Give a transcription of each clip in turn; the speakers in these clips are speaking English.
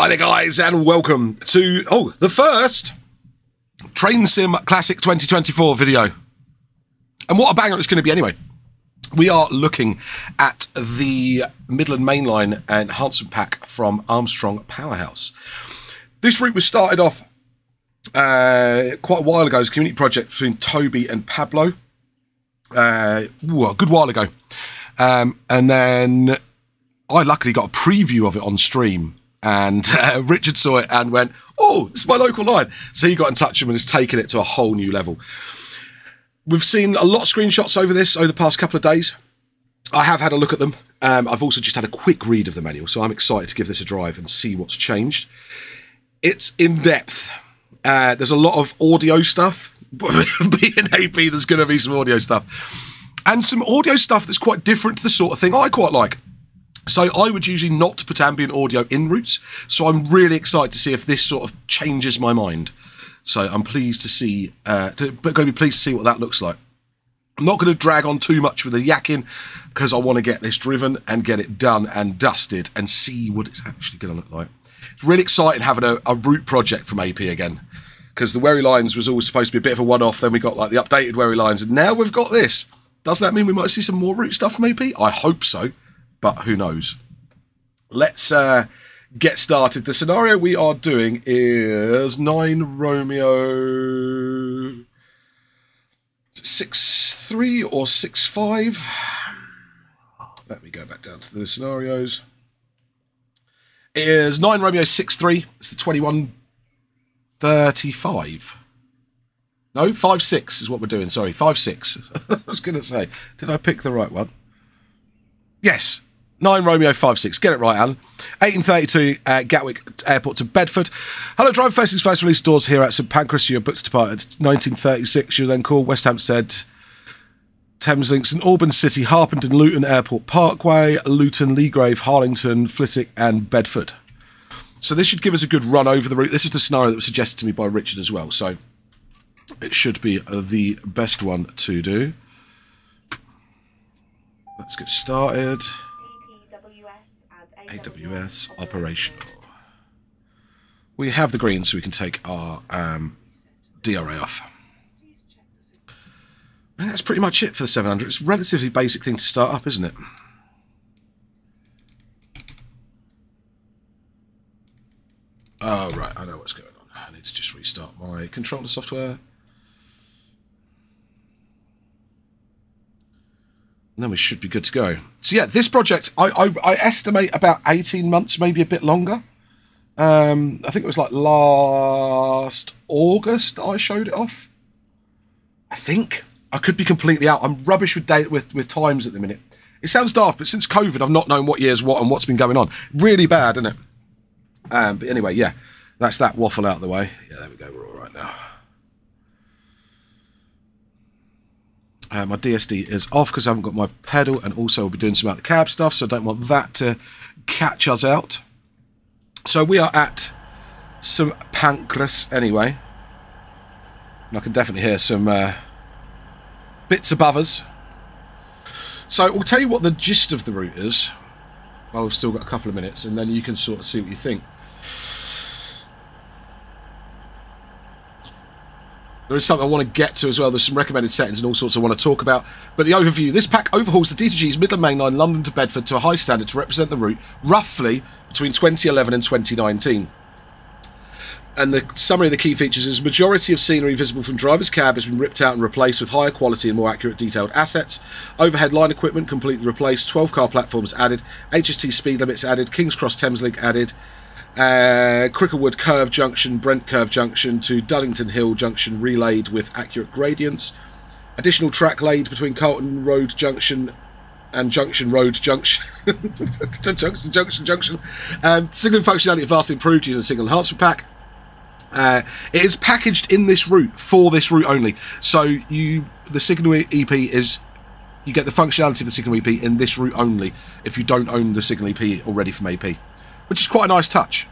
Hi there guys, and welcome to the first Train Sim Classic 2024 video. And what a banger it's going to be anyway. We are looking at the Midland Mainline Enhancement Pack from Armstrong Powerhouse. This route was started off quite a while ago as a community project between Toby and Pablo. A good while ago. And then I luckily got a preview of it on stream. And Richard saw it and went, oh, this is my local line. So he got in touch with him and has taken it to a whole new level. We've seen a lot of screenshots over this over the past couple of days. I have had a look at them. I've also just had a quick read of the manual, so I'm excited to give this a drive and see what's changed. It's in depth. There's a lot of audio stuff. Being AP, there's going to be some audio stuff. And some audio stuff that's quite different to the sort of thing I quite like. So I would usually not put ambient audio in routes, so I'm really excited to see if this sort of changes my mind. So I'm pleased to see, going to be pleased to see what that looks like. I'm not going to drag on too much with the yakking because I want to get this driven and get it done and dusted and see what it's actually going to look like. It's really exciting having a route project from AP again, because the Wherry Lines was always supposed to be a bit of a one-off. Then we got like the updated Wherry Lines, and now we've got this. Does that mean we might see some more route stuff from AP? I hope so. But who knows? Let's get started. The scenario we are doing is 9 Romeo 63 or 65. Let me go back down to the scenarios. It is 9 Romeo 63. It's the 21:35. No, 56 is what we're doing. Sorry, 56. I was going to say, did I pick the right one? Yes. 9 Romeo 56. Get it right, Alan. 18:32 Gatwick Airport to Bedford. Hello, driver facing first release doors here at St Pancras. Your books depart at 19:36. You'll then call West Hampstead, Thames Links and Auburn City, Harpenden, Luton Airport Parkway, Luton, Leegrave, Harlington, Flitwick and Bedford. So this should give us a good run over the route. This is the scenario that was suggested to me by Richard as well. So it should be the best one to do. Let's get started. AWS operational. We have the green, so we can take our DRA off. And that's pretty much it for the 700. It's a relatively basic thing to start up, isn't it? Oh, right. I know what's going on. I need to just restart my controller software. And then we should be good to go. So yeah, this project, I estimate about 18 months, maybe a bit longer. I think it was like last August that I showed it off. I think. I could be completely out. I'm rubbish with date with times at the minute. It sounds daft, but since COVID, I've not known what year's what and what's been going on. Really bad, isn't it? But anyway, yeah, that's that waffle out of the way. Yeah, there we go. We're all right now. My DSD is off because I haven't got my pedal, and also we'll be doing some out the cab stuff, so I don't want that to catch us out. So we are at St Pancras anyway. And I can definitely hear some bits above us. So we'll tell you what the gist of the route is. Well, we've still got a couple of minutes, and then you can sort of see what you think. There is something I want to get to as well. There's some recommended settings and all sorts I want to talk about. But the overview. This pack overhauls the D2G's Midland Mainline London to Bedford to a high standard to represent the route roughly between 2011 and 2019. And the summary of the key features is majority of scenery visible from driver's cab has been ripped out and replaced with higher quality and more accurate detailed assets. Overhead line equipment completely replaced. 12-car platforms added. HST speed limits added. King's Cross Thameslink added. Cricklewood Curve Junction, Brent Curve Junction to Duddington Hill Junction relayed with accurate gradients. Additional track laid between Carlton Road Junction and Junction Road Junction to Junction. Signal functionality vastly improved using the Signal Enhancement Pack. It is packaged in this route for this route only. So the Signal EP is, you get the functionality of the Signal EP in this route only if you don't own the Signal EP already from AP. Which is quite a nice touch.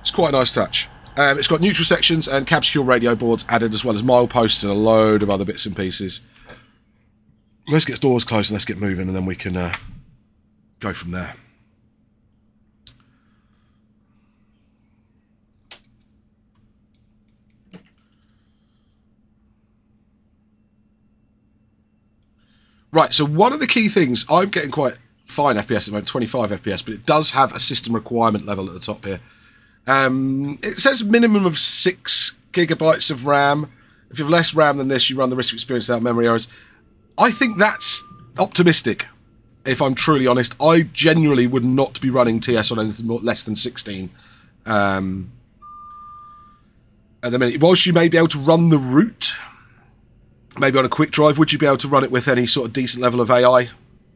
It's quite a nice touch. It's got neutral sections and cab secure radio boards added, as well as mileposts and a load of other bits and pieces. Let's get doors closed and let's get moving, and then we can go from there. Right, so one of the key things, I'm getting quite fine FPS at the moment, 25 FPS, but it does have a system requirement level at the top here. It says minimum of 6 GB of RAM. If you have less RAM than this, you run the risk of experiencing out memory errors. I think that's optimistic, if I'm truly honest. I genuinely would not be running TS on anything more, less than 16. At the minute, whilst you may be able to run the route, maybe on a quick drive, would you be able to run it with any sort of decent level of AI?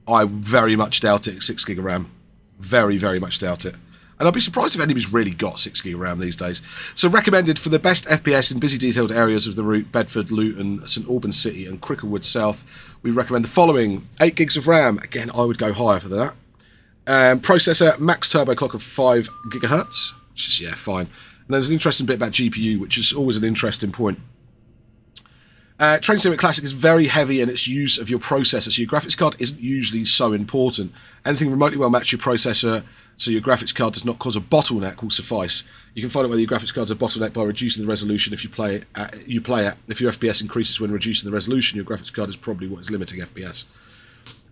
I very much doubt it at 6 GB of RAM. Very, very much doubt it. And I'd be surprised if anybody's really got 6 GB of RAM these days. So recommended for the best FPS in busy detailed areas of the route, Bedford, Luton, St Albans City and Cricklewood South, we recommend the following. 8 gigs of RAM. Again, I would go higher for that. Processor, max turbo clock of 5 gigahertz. Which is, yeah, fine. And there's an interesting bit about GPU, which is always an interesting point. Train Simulator Classic is very heavy in its use of your processor, so your graphics card isn't usually so important. Anything remotely well matched your processor, so your graphics card does not cause a bottleneck, will suffice. You can find out whether your graphics card's a bottleneck by reducing the resolution if you play at, If your FPS increases when reducing the resolution, your graphics card is probably what is limiting FPS.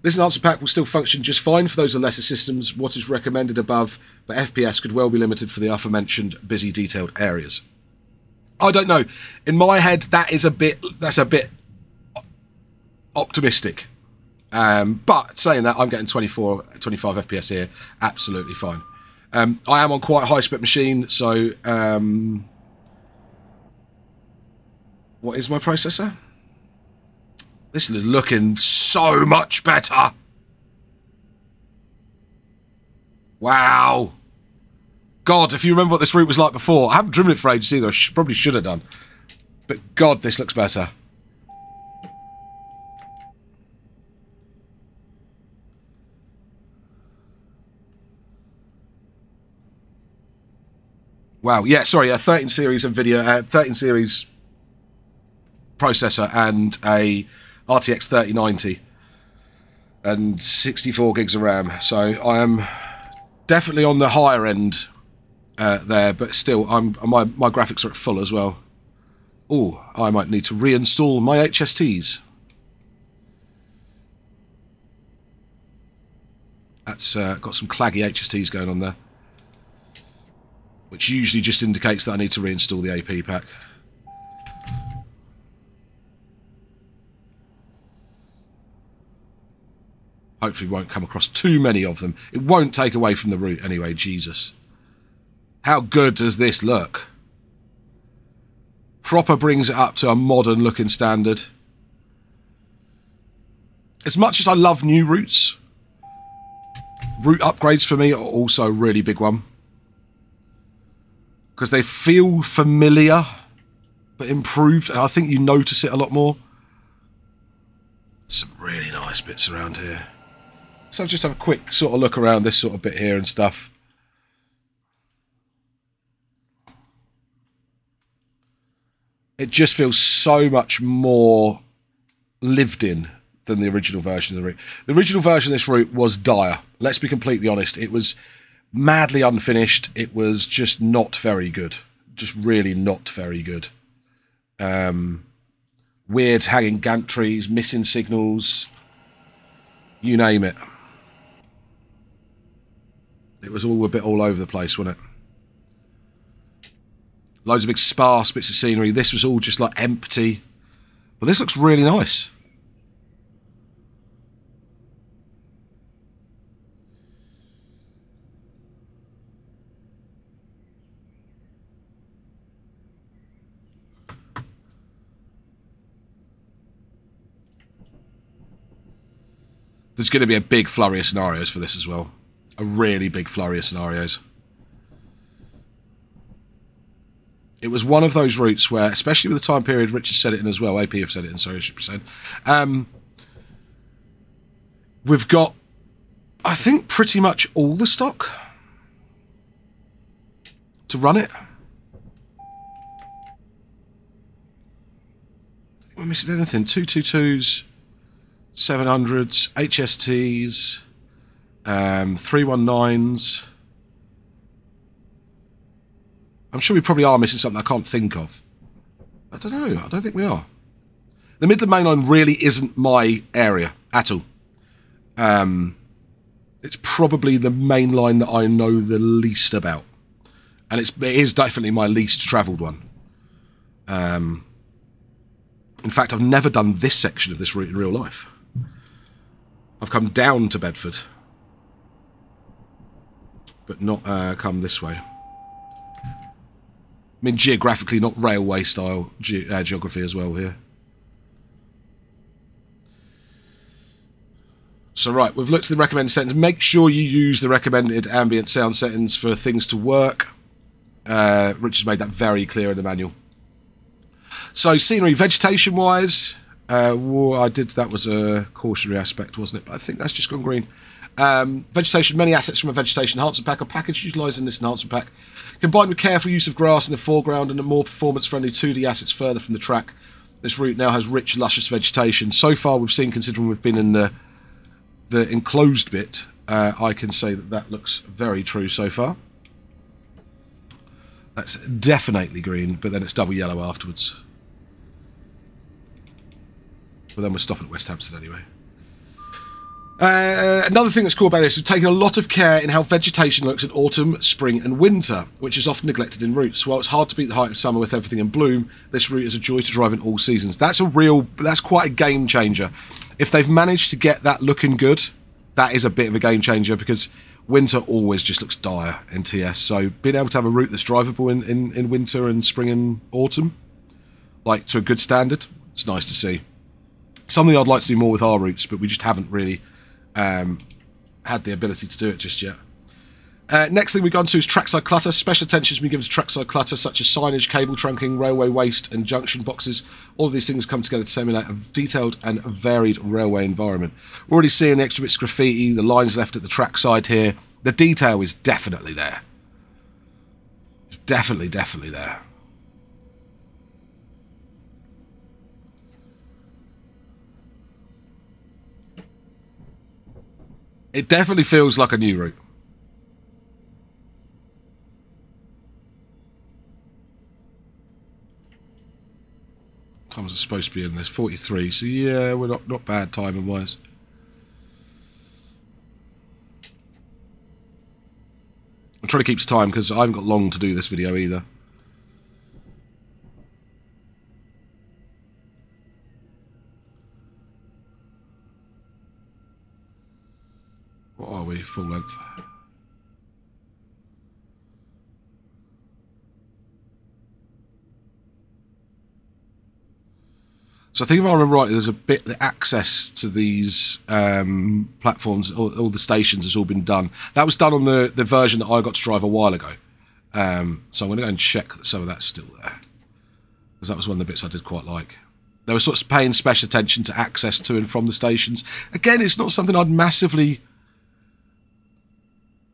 This enhancement pack will still function just fine for those with lesser systems, what is recommended above, but FPS could well be limited for the aforementioned busy detailed areas. I don't know. In my head, that is a bit. That's a bit optimistic. But saying that, I'm getting 24, 25 FPS here, absolutely fine. I am on quite a high-spec machine, so what is my processor? This is looking so much better. Wow. God, if you remember what this route was like before. I haven't driven it for ages either. I probably should have done. But God, this looks better. Wow. Yeah, sorry. A 13 series Nvidia, 13 series processor and a RTX 3090 and 64 gigs of RAM. So I am definitely on the higher end. There, but still, my graphics are at full as well. Oh, I might need to reinstall my HSTs. That's got some claggy HSTs going on there, which usually just indicates that I need to reinstall the AP pack. Hopefully, won't come across too many of them. It won't take away from the route anyway. Jesus. How good does this look? Proper brings it up to a modern looking standard. As much as I love new routes, route upgrades for me are also a really big one. Because they feel familiar, but improved, and I think you notice it a lot more. Some really nice bits around here. So I'll just have a quick sort of look around this sort of bit here and stuff. It just feels so much more lived in than the original version of the route. The original version of this route was dire. Let's be completely honest. It was madly unfinished. It was just not very good. Just really not very good. Weird hanging gantries, missing signals, you name it. It was all a bit all over the place, wasn't it? Loads of big sparse bits of scenery. This was all just like empty. But this looks really nice. There's going to be a big flurry of scenarios for this as well. A really big flurry of scenarios. It was one of those routes where, especially with the time period, Richard said it in as well, AP have said it in, sorry, I should be saying. We've got, I think, pretty much all the stock to run it. I think we're missing anything. 222s, 700s, HSTs, 319s. I'm sure we probably are missing something I can't think of. I don't know. I don't think we are. The Midland Mainline really isn't my area. at all. It's probably the main line that I know the least about, and it is definitely my least travelled one. In fact, I've never done this section of this route in real life. I've come down to Bedford, but not come this way. I mean, geographically, not railway style geography as well here. So right, we've looked at the recommended settings. Make sure you use the recommended ambient sound settings for things to work. Richard's made that very clear in the manual. So scenery, vegetation-wise, that was a cautionary aspect, wasn't it? But I think that's just gone green. Vegetation, many assets from a vegetation enhancement pack are packaged utilising this enhancement pack. Combined with careful use of grass in the foreground and the more performance-friendly 2D assets further from the track, this route now has rich, luscious vegetation. So far, we've seen, considering we've been in the enclosed bit, I can say that that looks very true so far. That's definitely green, but then it's double yellow afterwards. But then we're stopping at West Hampstead anyway. Another thing that's cool about this is taking a lot of care in how vegetation looks in autumn, spring and winter, which is often neglected in routes. While it's hard to beat the height of summer with everything in bloom, this route is a joy to drive in all seasons. That's quite a game changer. If they've managed to get that looking good, that is a bit of a game changer, because winter always just looks dire in TS. So being able to have a route that's drivable in winter and spring and autumn, like to a good standard, it's nice to see. Something I'd like to do more with our routes, but we just haven't really had the ability to do it just yet. Next thing we've gone to is trackside clutter. Special attention has been given to trackside clutter, such as signage, cable trunking, railway waste and junction boxes. All of these things come together to simulate a detailed and varied railway environment. We're already seeing the extra bits of graffiti, the lines left at the trackside here. The detail is definitely there. It's definitely, definitely there. It definitely feels like a new route. Times are supposed to be in this 43, so yeah, we're not bad timing wise. I'm trying to keep time because I haven't got long to do this video either. What are we, full length? So I think if I remember rightly, there's a bit, the access to these platforms, all the stations has all been done. That was done on the version that I got to drive a while ago. So I'm going to go and check that some of that's still there, because that was one of the bits I did quite like. They were sort of paying special attention to access to and from the stations. Again, it's not something I'd massively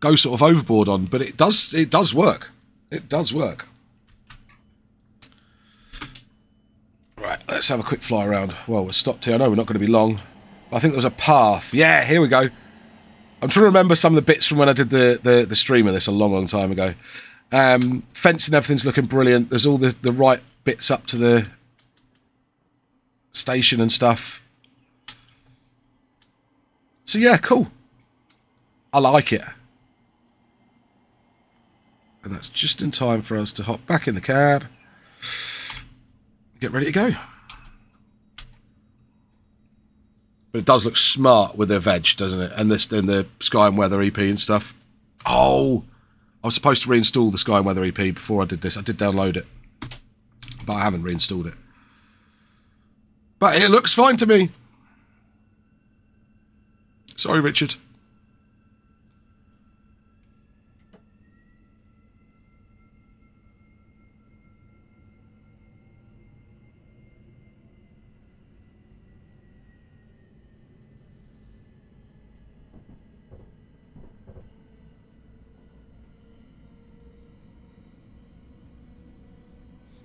go sort of overboard on, but it does work. It does work. Right, let's have a quick fly around. Well, we're stopped here. I know we're not going to be long. But I think there was a path. Yeah, here we go. I'm trying to remember some of the bits from when I did the stream of this a long, long time ago. Fencing, everything's looking brilliant. There's all the right bits up to the station and stuff. So, yeah, cool. I like it. And that's just in time for us to hop back in the cab. Get ready to go. But it does look smart with the veg, doesn't it? And this, then the Sky and Weather EP and stuff. Oh, I was supposed to reinstall the Sky and Weather EP before I did this. I did download it, but I haven't reinstalled it. But it looks fine to me. Sorry, Richard.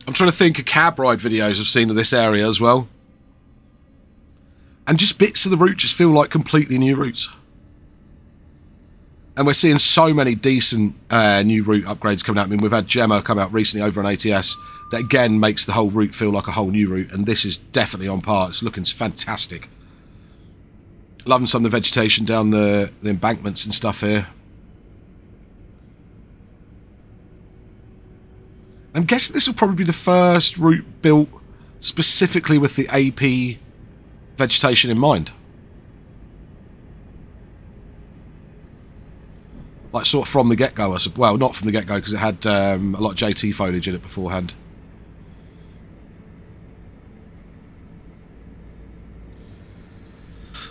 I'm trying to think of cab ride videos I've seen of this area as well. And just bits of the route just feel like completely new routes. And we're seeing so many decent new route upgrades coming out. I mean, we've had Gemma come out recently over on ATS. That again makes the whole route feel like a whole new route. And this is definitely on par. It's looking fantastic. Loving some of the vegetation down the embankments and stuff here. I'm guessing this will probably be the first route built specifically with the AP vegetation in mind. Like sort of from the get-go, I suppose. Well, not from the get-go, because it had a lot of JT foliage in it beforehand.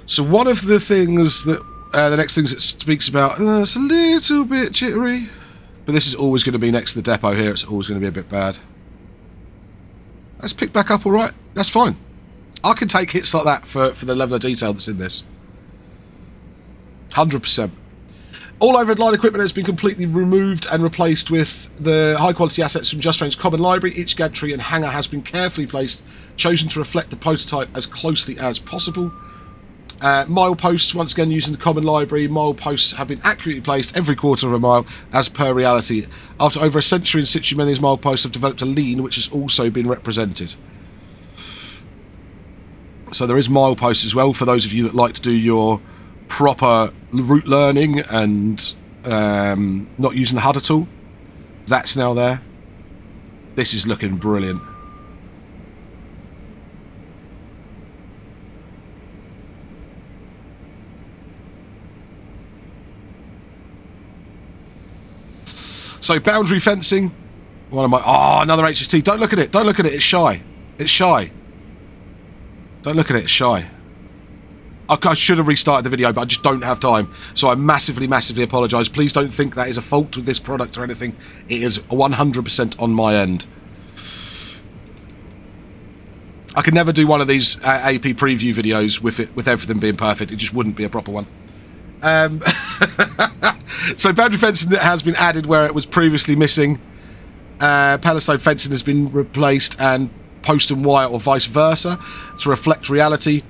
So one of the things that, the next things it speaks about, it's a little bit jittery. But this is always going to be next to the depot here. It's always going to be a bit bad. That's picked back up all right. That's fine. I can take hits like that for the level of detail that's in this. 100%. All overhead line equipment has been completely removed and replaced with the high-quality assets from Just Trains Common Library. Each gantry and hangar has been carefully placed, chosen to reflect the prototype as closely as possible. Mileposts, once again using the Common Library, mileposts have been accurately placed every quarter of a mile as per reality. After over a century in situ, many of these mileposts have developed a lean, which has also been represented. So there is mileposts as well for those of you that like to do your proper route learning and not using the HUD at all. That's now there. This is looking brilliant. So boundary fencing. One of my another HST. Don't look at it. Don't look at it. It's shy. It's shy. Don't look at it. It's shy. I should have restarted the video, but I just don't have time. So I massively, massively apologise. Please don't think that is a fault with this product or anything. It is 100% on my end. I could never do one of these AP preview videos with everything being perfect. It just wouldn't be a proper one. So boundary fencing has been added where it was previously missing. Palisade fencing has been replaced, and post and wire or vice versa to reflect reality.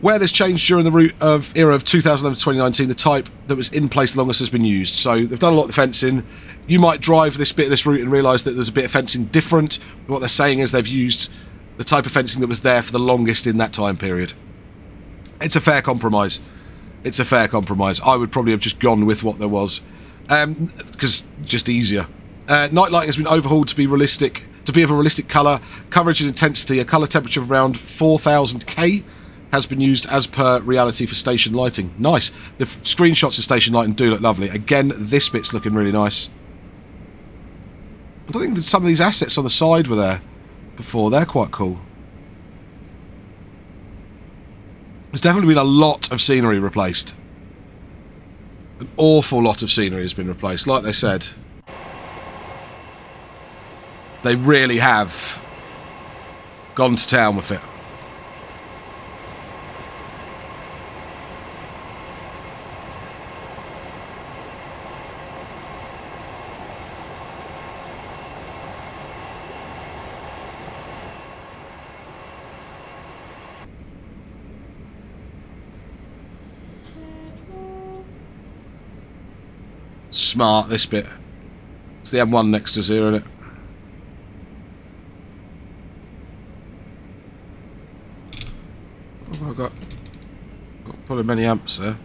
Where this changed during the route of era of 2011 to 2019, the type that was in place the longest has been used. So they've done a lot of the fencing. You might drive this bit of this route and realise that there's a bit of fencing different. What they're saying is they've used the type of fencing that was there for the longest in that time period. It's a fair compromise. It's a fair compromise. I would probably have just gone with what there was, because just easier. Night lighting has been overhauled to be realistic, to be of a realistic colour coverage and intensity. A colour temperature of around 4,000K. Has been used as per reality for station lighting. Nice. The screenshots of station lighting do look lovely. Again, this bit's looking really nice. I don't think that some of these assets on the side were there before. They're quite cool. There's definitely been a lot of scenery replaced. An awful lot of scenery has been replaced, like they said. They really have gone to town with it. Smart, this bit. It's the M1 next to us here, isn't it? What have I got? Not pulling many amps there.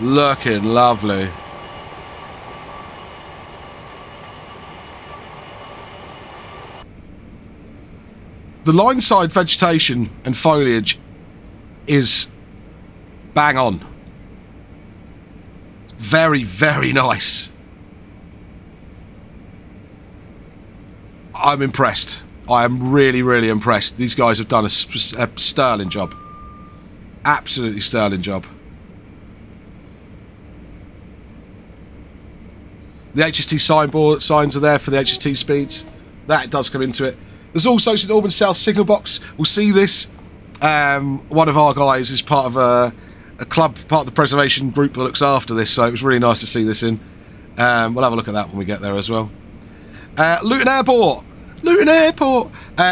Looking lovely. The line-side vegetation and foliage is bang on. Very, very nice. I'm impressed. I am really, really impressed. These guys have done a sterling job. Absolutely sterling job. The HST signs are there for the HST speeds. That does come into it. There's also St Albans South signal box. We'll see this. One of our guys is part of a club, part of the preservation group that looks after this, so it was really nice to see this in. We'll have a look at that when we get there as well. Luton Airport. Luton Airport!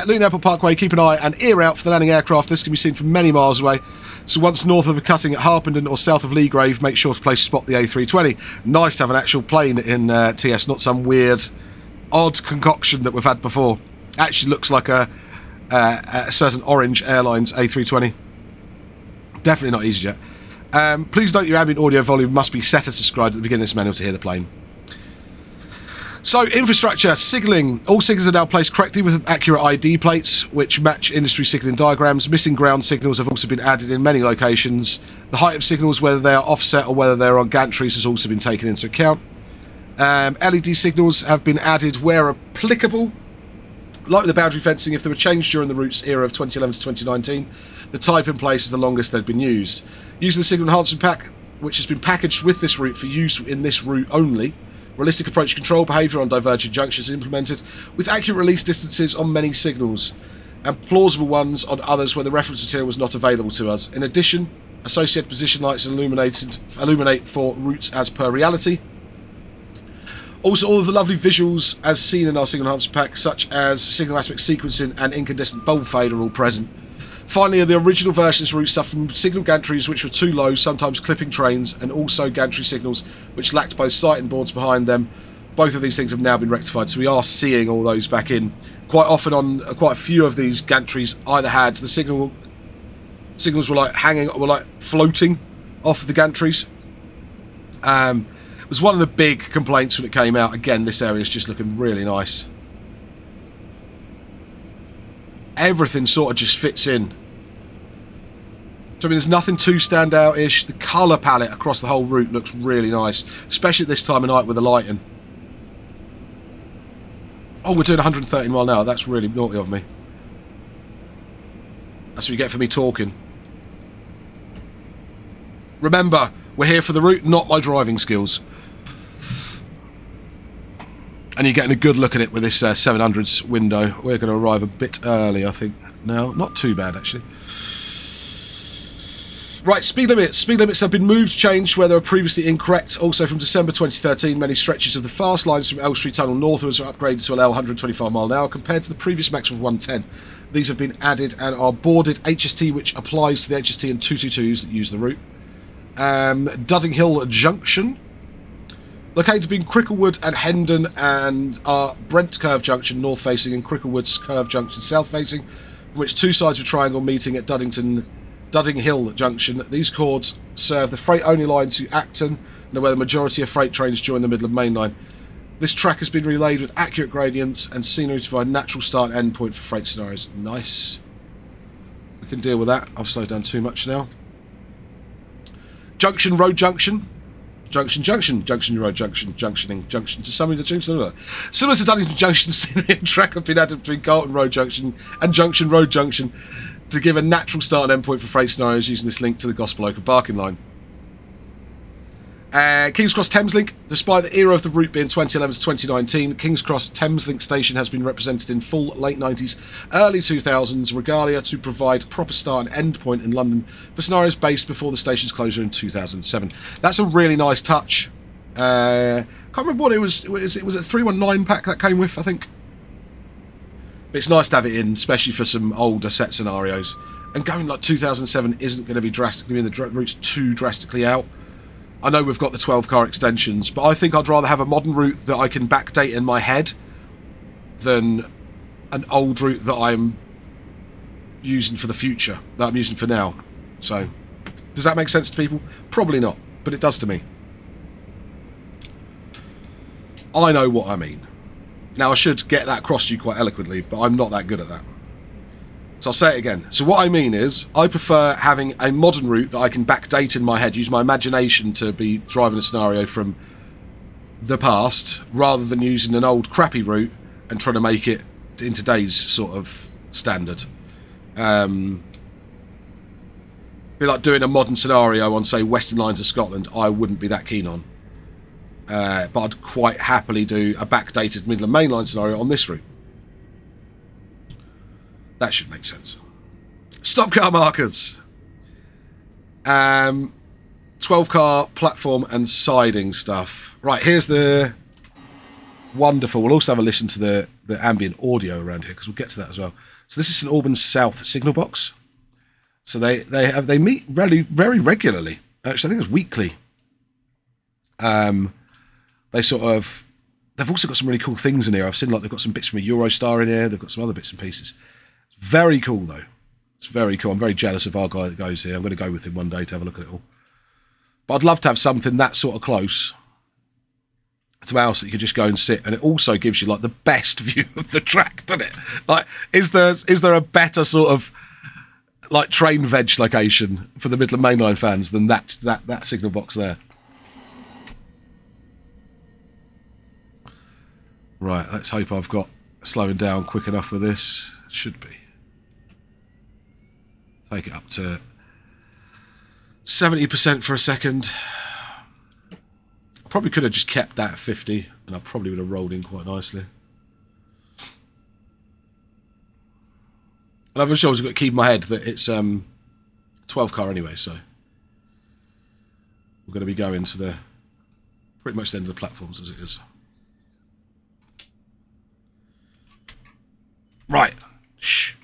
Luton Airport Parkway, keep an eye and ear out for the landing aircraft. This can be seen from many miles away. So once north of a cutting at Harpenden or south of Leegrave, make sure to place spot the A320. Nice to have an actual plane in TS, not some weird, odd concoction that we've had before. Actually looks like a certain Orange Airlines A320. Definitely not EasyJet. Please note your ambient audio volume must be set as described at the beginning of this manual to hear the plane. So, infrastructure, signalling. All signals are now placed correctly with accurate ID plates, which match industry signalling diagrams. Missing ground signals have also been added in many locations. The height of signals, whether they are offset or whether they are on gantries, has also been taken into account. LED signals have been added where applicable. Like the boundary fencing, if they were changed during the route's era of 2011 to 2019, the type in place is the longest they've been used. Using the Signal Enhancement Pack, which has been packaged with this route for use in this route only, realistic approach control behaviour on divergent junctions is implemented, with accurate release distances on many signals, and plausible ones on others where the reference material was not available to us. In addition, associated position lights illuminate for routes as per reality. Also, all of the lovely visuals as seen in our Signal Enhancement Pack, such as signal aspect sequencing and incandescent bulb fade, are all present. Finally, the original versions route suffered from signal gantries which were too low, sometimes clipping trains, and also gantry signals which lacked both sight and boards behind them. Both of these things have now been rectified, so we are seeing all those back in. Quite often on quite a few of these gantries either had the signals were like hanging, were like floating off of the gantries. It was one of the big complaints when it came out. Again, this area is just looking really nice. Everything sort of just fits in. So I mean, there's nothing too standout-ish. The colour palette across the whole route looks really nice, especially at this time of night with the lighting. Oh, we're doing 130 mile an hour. That's really naughty of me. That's what you get for me talking. Remember, we're here for the route, not my driving skills. And you're getting a good look at it with this 700s window. We're going to arrive a bit early, I think. No, not too bad, actually. Right, speed limits. Speed limits have been moved, changed where they were previously incorrect. Also, from December 2013, many stretches of the fast lines from Elstree Tunnel northwards are upgraded to allow 125 mile an hour compared to the previous maximum of 110. These have been added and are boarded HST, which applies to the HST and 222s that use the route. Duddington Hill Junction. Located between Cricklewood and Hendon and are Brent Curve Junction north-facing and Cricklewood's Curve Junction south-facing, from which two sides of a triangle meeting at Duddington Hill Junction. These cords serve the freight-only line to Acton and are where the majority of freight trains join the Midland Mainline. This track has been relayed with accurate gradients and scenery to provide natural start and end point for freight scenarios. Nice. We can deal with that. I've slowed down too much now. Junction Road Junction. Junction Road Junction, junctioning, junction to some of the junction. Similar to Duddington Junction, scenery and track have been added between Carlton Road Junction and Junction Road Junction to give a natural start and end point for freight scenarios using this link to the Gospel Oak Barking Line. King's Cross Thameslink. Despite the era of the route being 2011 to 2019, King's Cross Thameslink station has been represented in full late 90s, early 2000s regalia to provide proper start and end point in London for scenarios based before the station's closure in 2007. That's a really nice touch. Can't remember what it was. It was a 319 pack that came with, I think. But it's nice to have it in, especially for some older set scenarios. And going like 2007 isn't going to be drastically, in the route's too drastically out. I know we've got the 12-car extensions, but I think I'd rather have a modern route that I can backdate in my head than an old route that I'm using for the future, that I'm using for now. So, does that make sense to people? Probably not, but it does to me. I know what I mean. Now, I should get that across to you quite eloquently, but I'm not that good at that. So I'll say it again. So what I mean is, I prefer having a modern route that I can backdate in my head, use my imagination to be driving a scenario from the past, rather than using an old crappy route and trying to make it in today's sort of standard. Be like doing a modern scenario on, say, Western Lines of Scotland. I wouldn't be that keen on. But I'd quite happily do a backdated Midland Mainline scenario on this route. That should make sense. Stopcar markers. 12-car platform and siding stuff. Right, here's the wonderful... We'll also have a listen to the the ambient audio around here, because we'll get to that as well. So this is St Albans South signal box. So they meet very regularly. Actually, I think it's weekly. They've also got some really cool things in here. I've seen, like, they've got some bits from a Eurostar in here. They've got some other bits and pieces. It's very cool, though. It's very cool. I'm very jealous of our guy that goes here. I'm going to go with him one day to have a look at it all. But I'd love to have something that sort of close to ours that you could just go and sit. And it also gives you, like, the best view of the track, doesn't it? Like, is there a better sort of, like, train veg location for the Midland Mainline fans than that signal box there? Right, let's hope I've got slowing down quick enough for this. Should be. Take it up to 70% for a second. Probably could have just kept that at 50, and I probably would have rolled in quite nicely. And I'm sure I've got to keep in my head that it's 12 car anyway, so we're going to be going to the pretty much the end of the platforms as it is. Right. Shh.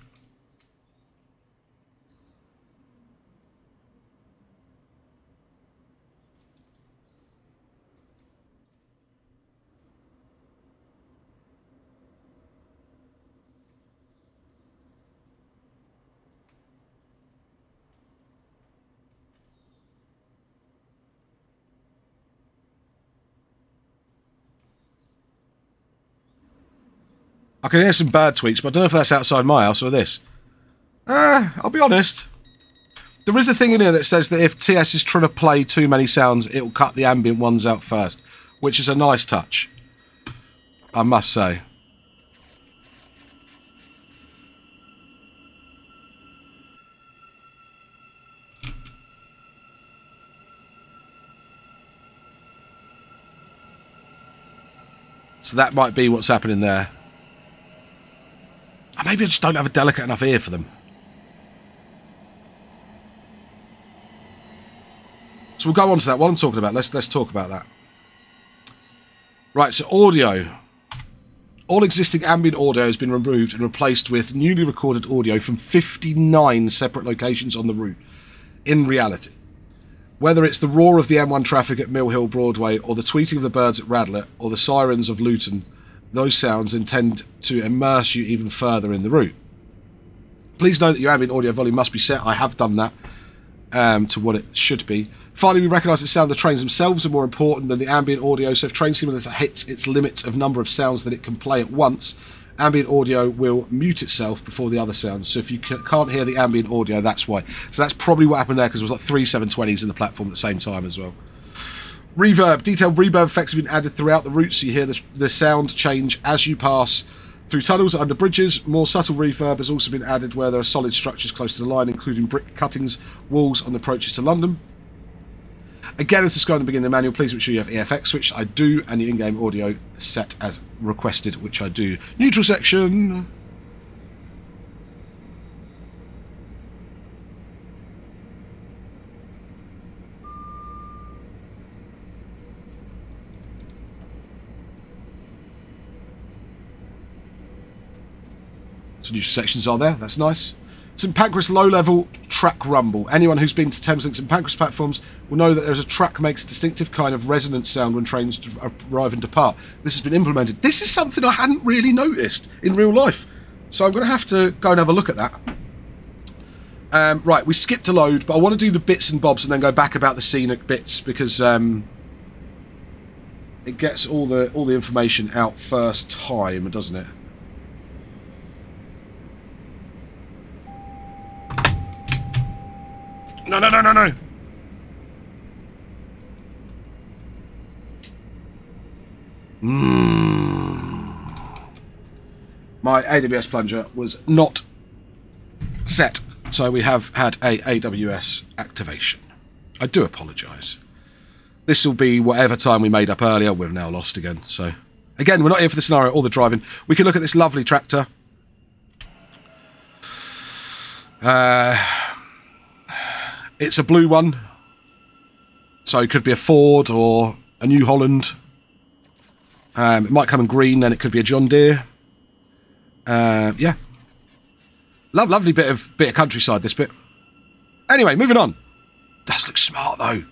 I can hear some bird tweets, but I don't know if that's outside my house or this. I'll be honest. There is a thing in here that says that if TS is trying to play too many sounds, it will cut the ambient ones out first, which is a nice touch, I must say. So that might be what's happening there. Maybe I just don't have a delicate enough ear for them. So we'll go on to that. What I'm talking about, let's talk about that. Right, so audio. All existing ambient audio has been removed and replaced with newly recorded audio from 59 separate locations on the route. In reality, whether it's the roar of the M1 traffic at Mill Hill Broadway or the tweeting of the birds at Radlett or the sirens of Luton, those sounds intend to immerse you even further in the route. Please know that your ambient audio volume must be set. I have done that to what it should be. Finally, we recognise the sound of the trains themselves are more important than the ambient audio, so if Train Simulator hits its limits of number of sounds that it can play at once, ambient audio will mute itself before the other sounds. So if you can't hear the ambient audio, that's why. So that's probably what happened there, because there was like three 720s in the platform at the same time as well. Reverb. Detailed reverb effects have been added throughout the route, so you hear the sound change as you pass through tunnels and under bridges. More subtle reverb has also been added where there are solid structures close to the line, including brick cuttings, walls on the approaches to London. Again, as described in the beginning of the manual, please make sure you have EFX, which I do, and your in-game audio set as requested, which I do. Neutral section. New sections are there. That's nice. St Pancras low-level track rumble. Anyone who's been to Thameslink and Pancras platforms will know that there's a track makes a distinctive kind of resonant sound when trains arrive and depart. This has been implemented. This is something I hadn't really noticed in real life, so I'm going to have to go and have a look at that. Right, we skipped a load, but I want to do the bits and bobs and then go back about the scenic bits, because it gets all the information out first time, doesn't it? No, no, no, no, no. My AWS plunger was not set, so we have had a AWS activation. I do apologise. This will be whatever time we made up earlier. We've now lost again. So, again, we're not here for the scenario or the driving. We can look at this lovely tractor. It's a blue one, so it could be a Ford or a New Holland. It might come in green, then it could be a John Deere. Yeah. Lovely bit of countryside, this bit. Anyway, moving on. That looks smart, though.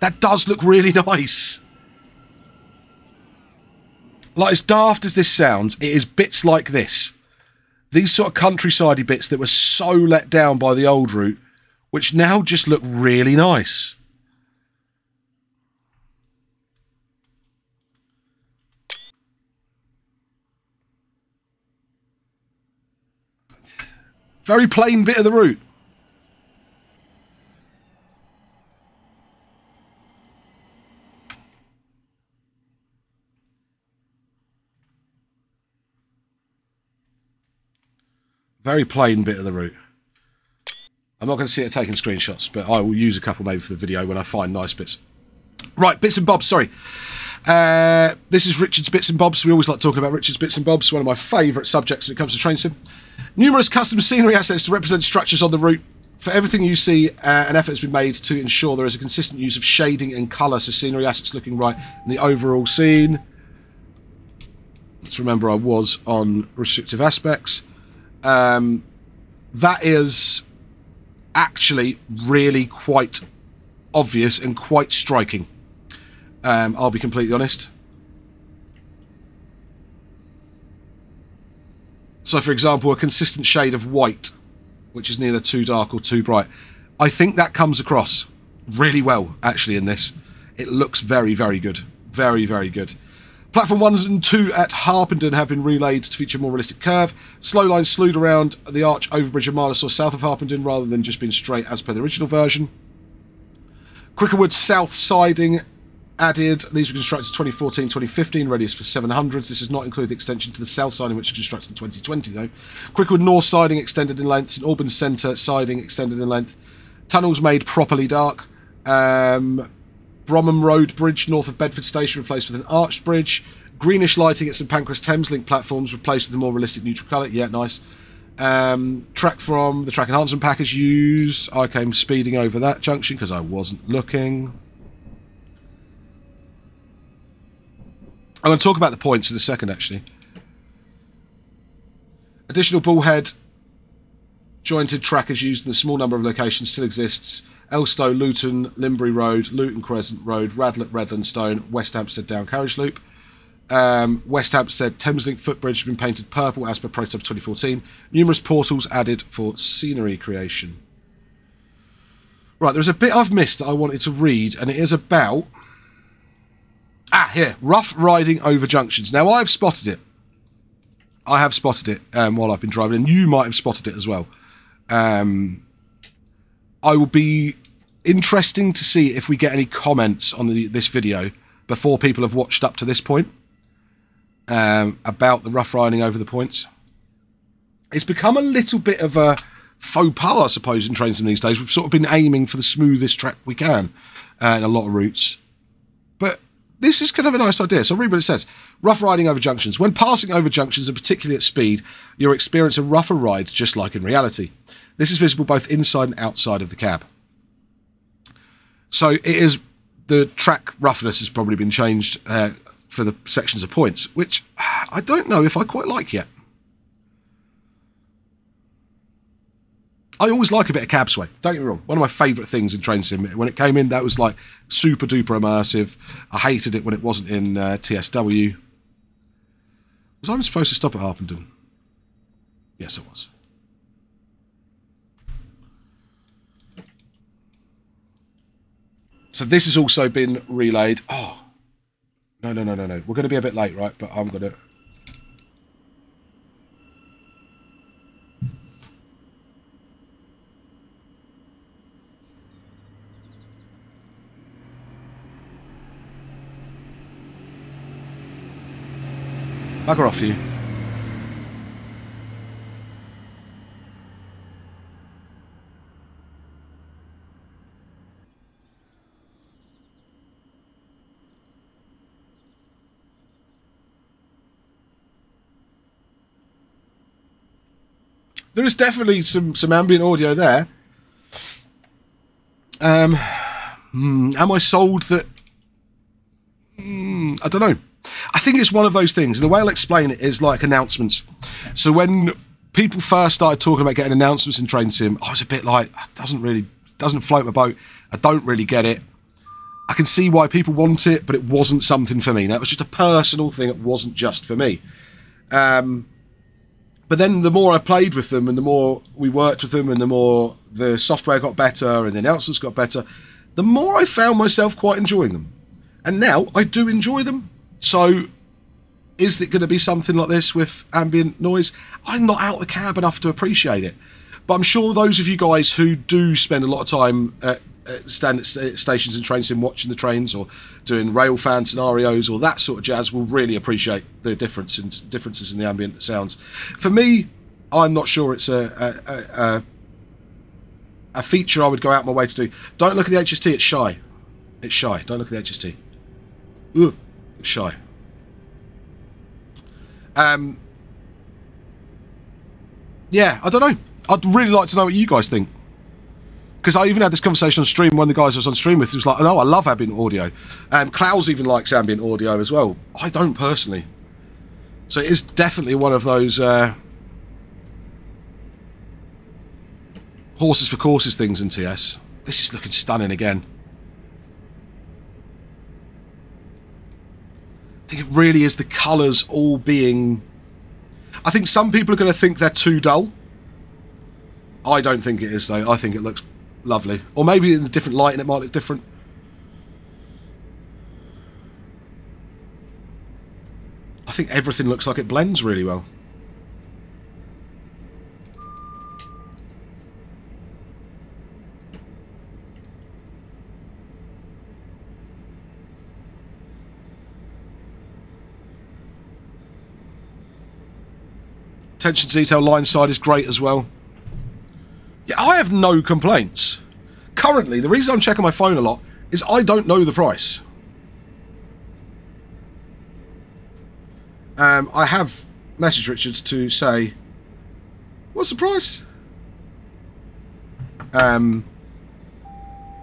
That does look really nice. Like, as daft as this sounds, it is bits like this. These sort of countryside-y bits that were so let down by the old route, which now just look really nice. Very plain bit of the route. Very plain bit of the route. I'm not going to see it taking screenshots, but I will use a couple maybe for the video when I find nice bits. Right, bits and bobs, sorry. This is Richard's bits and bobs. We always like talking about Richard's bits and bobs, one of my favourite subjects when it comes to train sim. Numerous custom scenery assets to represent structures on the route. For everything you see, an effort has been made to ensure there is a consistent use of shading and colour, so scenery assets looking right in the overall scene. Let's remember I was on restrictive aspects. That is actually really quite obvious and quite striking. I'll be completely honest. So, for example, a consistent shade of white, which is neither too dark or too bright. I think that comes across really well, actually, in this. It looks very, very good. Very, very good. Platform 1 and 2 at Harpenden have been relayed to feature a more realistic curve. Slow lines slewed around the arch overbridge a mile or so south of Harpenden rather than just being straight as per the original version. Cricklewood south siding added. These were constructed 2014-2015, radius for 700s. This does not include the extension to the south siding, which was constructed in 2020, though. Cricklewood north siding extended in length. St Albans centre siding extended in length. Tunnels made properly dark. Bromham Road Bridge north of Bedford Station replaced with an arched bridge. Greenish lighting at St Pancras Thameslink platforms replaced with a more realistic neutral colour. Yeah, nice. Track from the Track Enhancement Pack is used. I came speeding over that junction because I wasn't looking. I'm going to talk about the points in a second, actually. Additional bullhead jointed track is used in a small number of locations, still exists. Elstow, Luton, Limbury Road, Luton Crescent Road, Radlett, Redlandstone, West Hampstead Down Carriage Loop. West Hampstead Thameslink footbridge has been painted purple as per prototype 2014. Numerous portals added for scenery creation. Right, there's a bit I've missed that I wanted to read, and it is about... Ah, here. Rough riding over junctions. Now, I've spotted it. I have spotted it while I've been driving, and you might have spotted it as well. I will be interesting to see if we get any comments on this video before people have watched up to this point about the rough riding over the points. It's become a little bit of a faux pas, I suppose, in trains in these days. We've sort of been aiming for the smoothest track we can in a lot of routes. But this is kind of a nice idea. So I'll read what it says. Rough riding over junctions. When passing over junctions, and particularly at speed, you'll experience a rougher ride just like in reality. This is visible both inside and outside of the cab. So it is, the track roughness has probably been changed for the sections of points, which I don't know if I quite like yet. I always like a bit of cab sway, don't get me wrong. One of my favourite things in train sim, when it came in, that was like super duper immersive. I hated it when it wasn't in TSW. Was I even supposed to stop at Harpenden? Yes, I was. So this has also been relayed. Oh, no. We're going to be a bit late, right? But I'm going to... Bugger off you. There is definitely some ambient audio there. Am I sold that? I don't know. I think it's one of those things. The way I'll explain it is like announcements. So when people first started talking about getting announcements in Train Sim, I was a bit like, it doesn't float my boat. I don't really get it. I can see why people want it, but it wasn't something for me. Now, it was just a personal thing. It wasn't just for me. But then the more I played with them and the more we worked with them and the more the software got better and the announcements got better, the more I found myself quite enjoying them. And now I do enjoy them. So is it going to be something like this with ambient noise? I'm not out of the cab enough to appreciate it. But I'm sure those of you guys who do spend a lot of time at stations and train sim watching the trains or doing rail fan scenarios or that sort of jazz will really appreciate the differences in the ambient sounds. For me, I'm not sure it's a feature I would go out my way to do. Don't look at the HST, it's shy. It's shy. Don't look at the HST. Ugh, it's shy. Yeah, I don't know. I'd really like to know what you guys think. Because I even had this conversation on stream. One of the guys I was on stream with was like, "Oh, I love ambient audio." Klaus even likes ambient audio as well. I don't personally. So it is definitely one of those horses for courses things in TS. This is looking stunning again. I think it really is the colours all being... I think some people are going to think they're too dull. I don't think it is, though. I think it looks... lovely. Or maybe in a different light and it might look different. I think everything looks like it blends really well. Attention to detail line side is great as well. Yeah, I have no complaints. Currently, the reason I'm checking my phone a lot is I don't know the price. I have messaged Richard to say, what's the price? But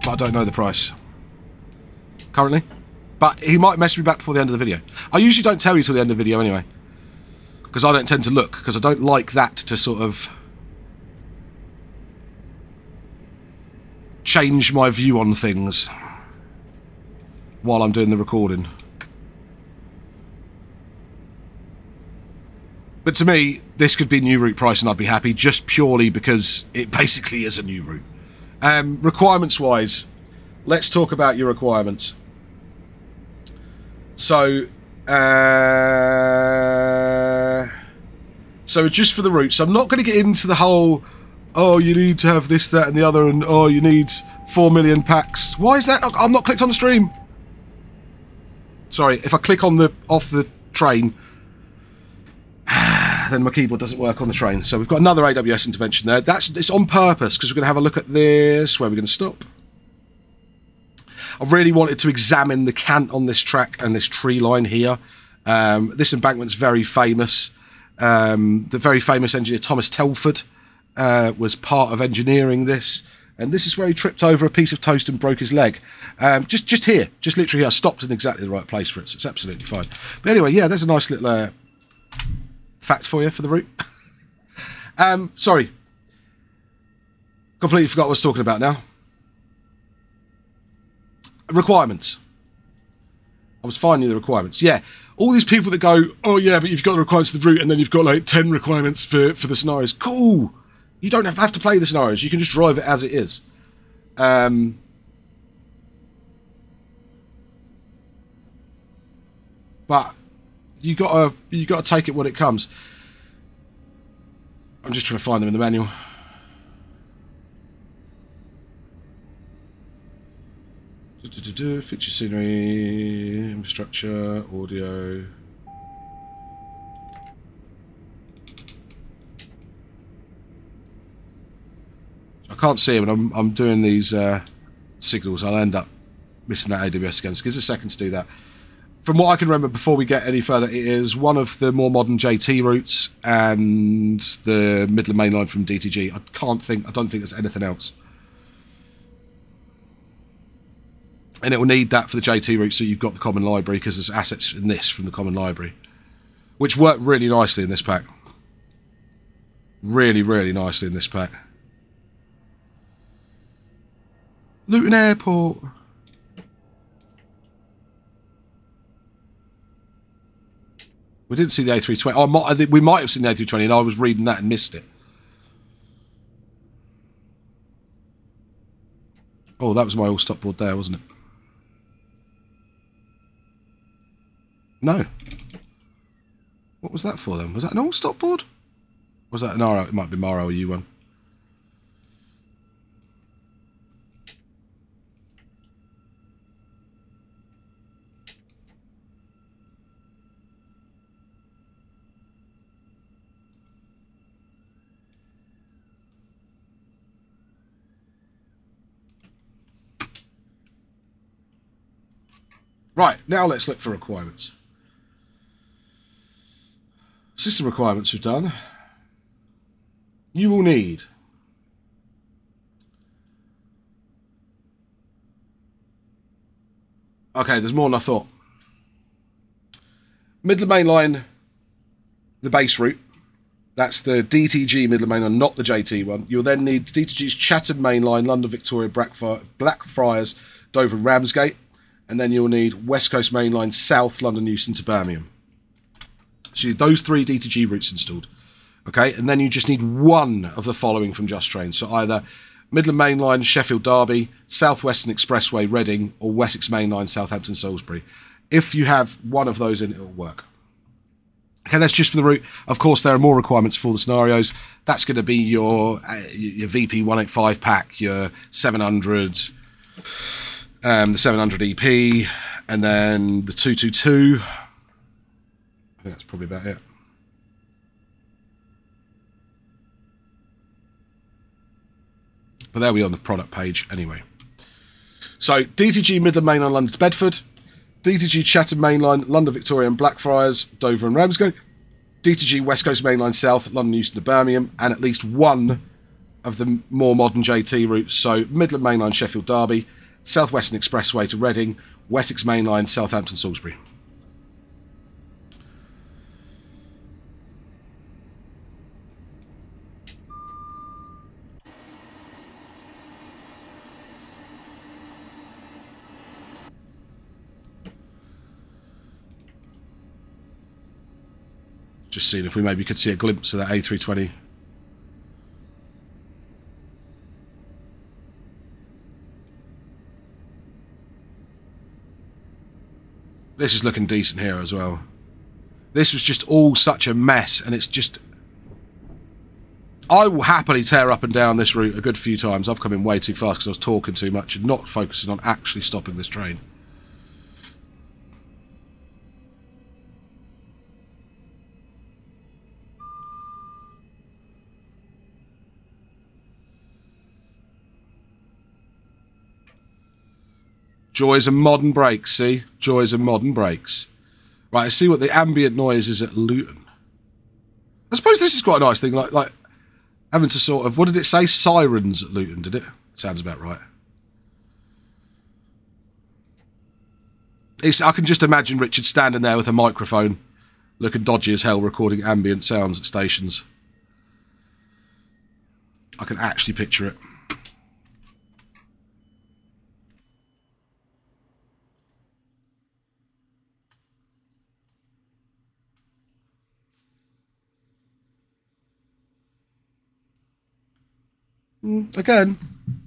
I don't know the price. Currently. But he might message me back before the end of the video. I usually don't tell you till the end of the video anyway. Because I don't tend to look, because I don't like that to sort of... change my view on things while I'm doing the recording. But to me, this could be new route price and I'd be happy just purely because it basically is a new route. Requirements wise, let's talk about your requirements. So, just for the routes, I'm not going to get into the whole... oh, you need to have this, that, and the other, and oh, you need 4 million packs. Why is that? I'm not clicked on the stream. Sorry, if I click on the off the train, then my keyboard doesn't work on the train. So we've got another AWS intervention there. It's on purpose because we're going to have a look at this. Where we're going to stop. I really wanted to examine the cant on this track and this tree line here. This embankment's very famous. The very famous engineer Thomas Telford. Was part of engineering this, and this is where he tripped over a piece of toast and broke his leg. Just here, just literally here. I stopped in exactly the right place for it, so it's absolutely fine. But anyway, yeah, there's a nice little fact for you for the route. Sorry, completely forgot what I was talking about now. Requirements. I was finding the requirements. Yeah, all these people that go, oh yeah, but you've got the requirements of the route, and then you've got like 10 requirements for the scenarios. Cool. You don't have to play the scenarios. You can just drive it as it is. But you gotta take it when it comes. I'm just trying to find them in the manual. Feature scenery, infrastructure, audio. I can't see him, and I'm doing these signals. I'll end up missing that AWS again. So gives a second to do that. From what I can remember, before we get any further, it is one of the more modern JT routes and the Midland Mainline from DTG. I don't think there's anything else. And it will need that for the JT route, so you've got the common library, because there's assets in this from the common library, which work really nicely in this pack. Really, really nicely in this pack. Luton Airport. We didn't see the A320. We might have seen the A320, and I was reading that and missed it. Oh, that was my all-stop board there, wasn't it? No. What was that for then? Was that an all-stop board? Was that an RL? It might be an RLU one. Right, now let's look for requirements. System requirements we've done. You will need okay, there's more than I thought. Midland Mainline, the base route. That's the DTG Midland Mainline, not the JT one. You'll then need DTG's Chatham Mainline, London, Victoria, Blackfriars, Dover, Ramsgate. And then you'll need West Coast Mainline, South London, Euston to Birmingham. So you need those three DTG routes installed. Okay, and then you just need one of the following from Just Trains. So either Midland Mainline, Sheffield Derby, South Western Expressway, Reading, or Wessex Mainline, Southampton, Salisbury. If you have one of those in, it'll work. Okay, that's just for the route. Of course, there are more requirements for the scenarios. That's going to be your VP185 pack, your 700... the 700 EP, and then the 222. I think that's probably about it. But there we are on the product page anyway. So DTG Midland Mainline, London to Bedford. DTG Chatham Mainline, London, Victoria and Blackfriars, Dover and Ramsgate. DTG West Coast Mainline South, London, Euston to Birmingham, and at least one of the more modern JT routes. So Midland Mainline, Sheffield Derby, South Western Expressway to Reading, Wessex Mainline, Southampton, Salisbury. Just seeing if we maybe could see a glimpse of that A320. This is looking decent here as well. This was just all such a mess, and it's just... I will happily tear up and down this route a good few times. I've come in way too fast because I was talking too much and not focusing on actually stopping this train. Joys of modern brakes, see? Joys of modern brakes. Right, let's see what the ambient noise is at Luton. I suppose this is quite a nice thing, like having to sort of... What did it say? Sirens at Luton, did it? Sounds about right. I can just imagine Richard standing there with a microphone, looking dodgy as hell, recording ambient sounds at stations. I can actually picture it. Again, I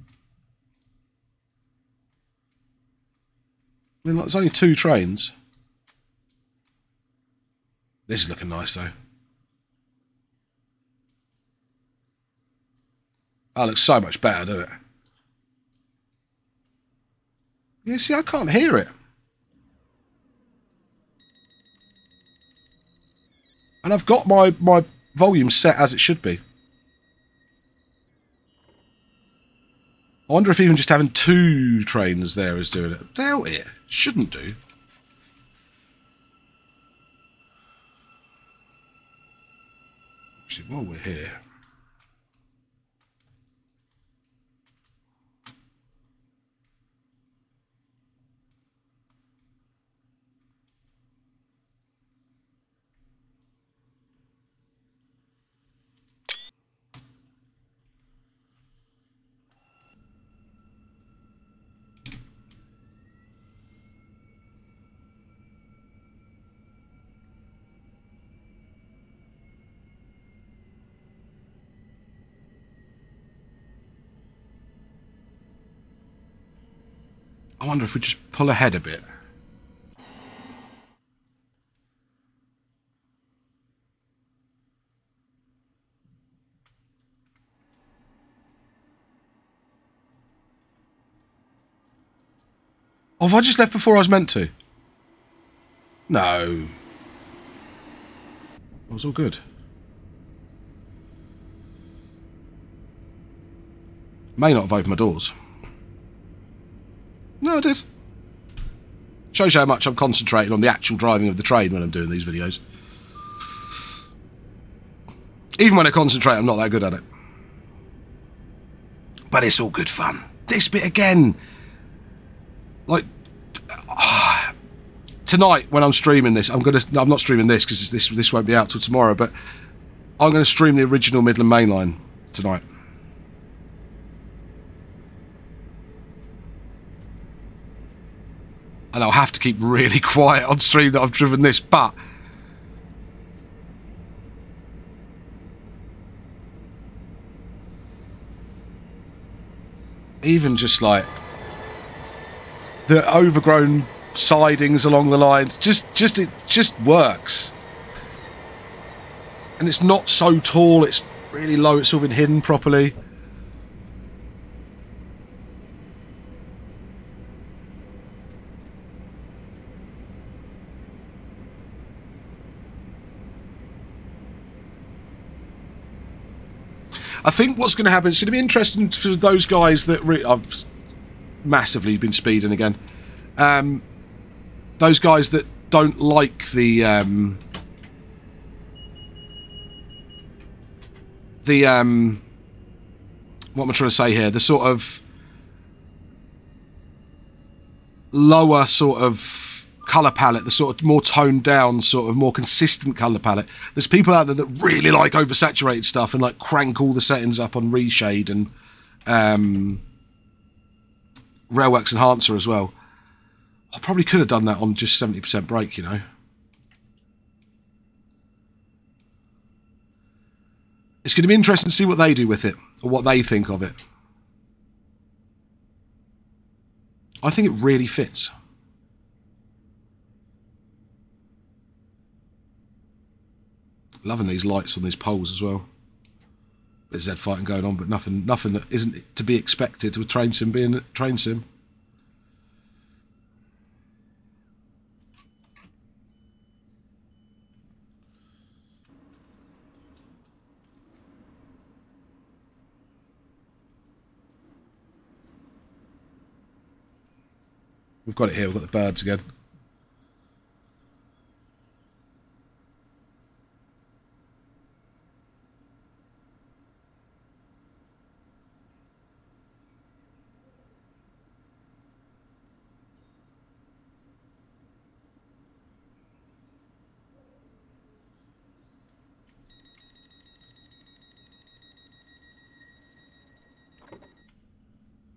mean, there's only two trains. This is looking nice though. That looks so much better, doesn't it? Yeah, see, I can't hear it. And I've got my volume set as it should be. I wonder if even just having two trains there is doing it. Doubt it. Shouldn't do. Actually, while we're here... I wonder if we just pull ahead a bit. Oh, have I just left before I was meant to? No. It was all good. May not have opened my doors. No, I did. Shows you how much I'm concentrating on the actual driving of the train when I'm doing these videos. Even when I concentrate, I'm not that good at it. But it's all good fun. This bit again. Like, tonight when I'm streaming this, I'm not streaming this because this won't be out till tomorrow, but I'm going to stream the original Midland Mainline tonight. And I'll have to keep really quiet on stream that I've driven this, but even just like the overgrown sidings along the lines, it just works. And it's not so tall, it's really low, it's all been hidden properly. I think what's going to happen, it's going to be interesting for those guys that... I've massively been speeding again. Those guys that don't like the what am I trying to say here? The sort of lower sort of colour palette, the sort of more toned down, sort of more consistent colour palette. There's people out there that really like oversaturated stuff and like crank all the settings up on reshade and Railworks Enhancer as well. I probably could have done that on just 70% brake, you know. It's going to be interesting to see what they do with it or what they think of it. I think it really fits. Loving these lights on these poles as well. Bit of Z fighting going on, but nothing that isn't to be expected with train sim being a train sim. We've got it here, we've got the birds again.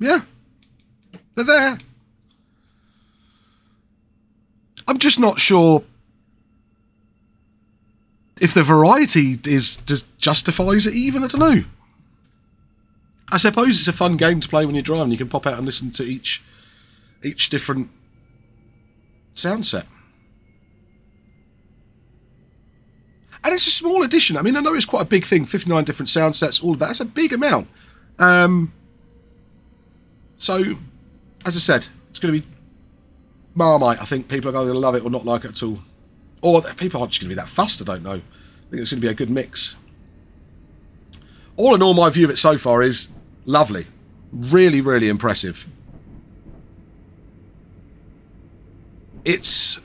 Yeah, they're there. I'm just not sure if the variety justifies it even, I don't know. I suppose it's a fun game to play when you're driving. You can pop out and listen to each different sound set. And it's a small addition. I mean, I know it's quite a big thing, 59 different sound sets, all of that. That's a big amount. So, as I said, it's going to be Marmite. I think people are either going to love it or not like it at all. Or people aren't just going to be that fussed, I don't know. I think it's going to be a good mix. All in all, my view of it so far is lovely. Really, really impressive. It's...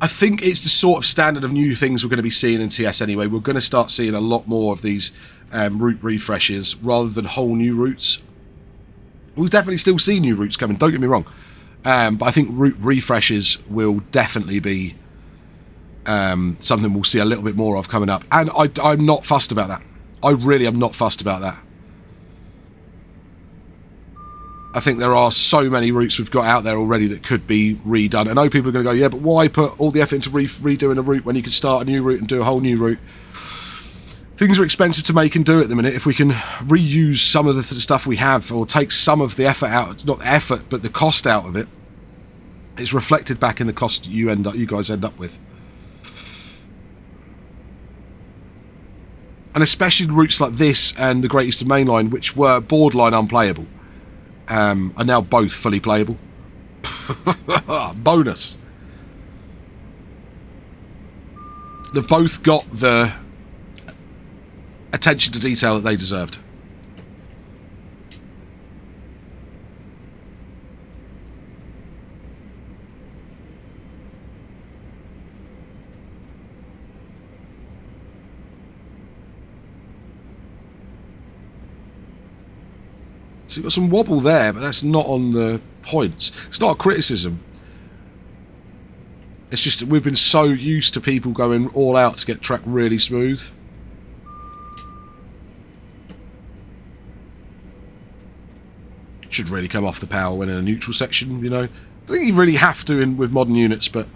I think it's the sort of standard of new things we're going to be seeing in TS anyway. We're going to start seeing a lot more of these route refreshes rather than whole new routes. We'll definitely still see new routes coming, don't get me wrong. But I think route refreshes will definitely be something we'll see a little bit more of coming up. And I'm not fussed about that. I really am not fussed about that. I think there are so many routes we've got out there already that could be redone. I know people are going to go, yeah, but why put all the effort into redoing a route when you could start a new route and do a whole new route? Things are expensive to make and do at the minute. If we can reuse some of the stuff we have, or take some of the effort out, not effort, but the cost out of it, it's reflected back in the cost you guys end up with. And especially routes like this and the Great Eastern Mainline, which were borderline unplayable, are now both fully playable. Bonus. They've both got the attention to detail that they deserved. So you've got some wobble there, but that's not on the points. It's not a criticism. It's just that we've been so used to people going all out to get track really smooth. Should really come off the power when in a neutral section, you know. I think you really have to in with modern units, but